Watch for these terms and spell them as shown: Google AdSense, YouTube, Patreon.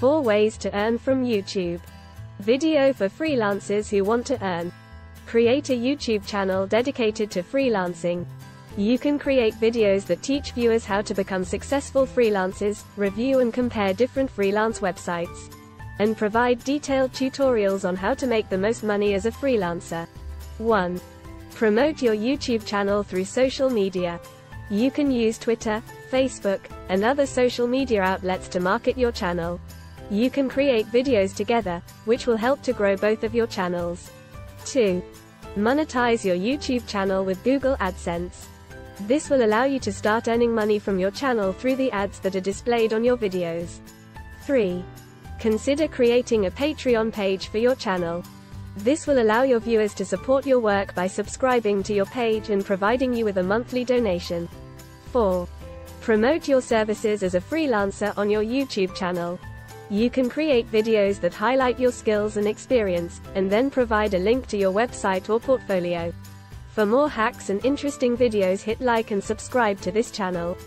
4 Ways to Earn from YouTube. Video for freelancers who want to earn. Create a YouTube channel dedicated to freelancing. You can create videos that teach viewers how to become successful freelancers, review and compare different freelance websites, and provide detailed tutorials on how to make the most money as a freelancer. 1. Promote your YouTube channel through social media. You can use Twitter, Facebook, and other social media outlets to market your channel. You can create videos together, which will help to grow both of your channels. 2. Monetize your YouTube channel with Google AdSense. This will allow you to start earning money from your channel through the ads that are displayed on your videos. 3. Consider creating a Patreon page for your channel. This will allow your viewers to support your work by subscribing to your page and providing you with a monthly donation. 4. Promote your services as a freelancer on your YouTube channel. You can create videos that highlight your skills and experience, and then provide a link to your website or portfolio. For more hacks and interesting videos, hit like and subscribe to this channel.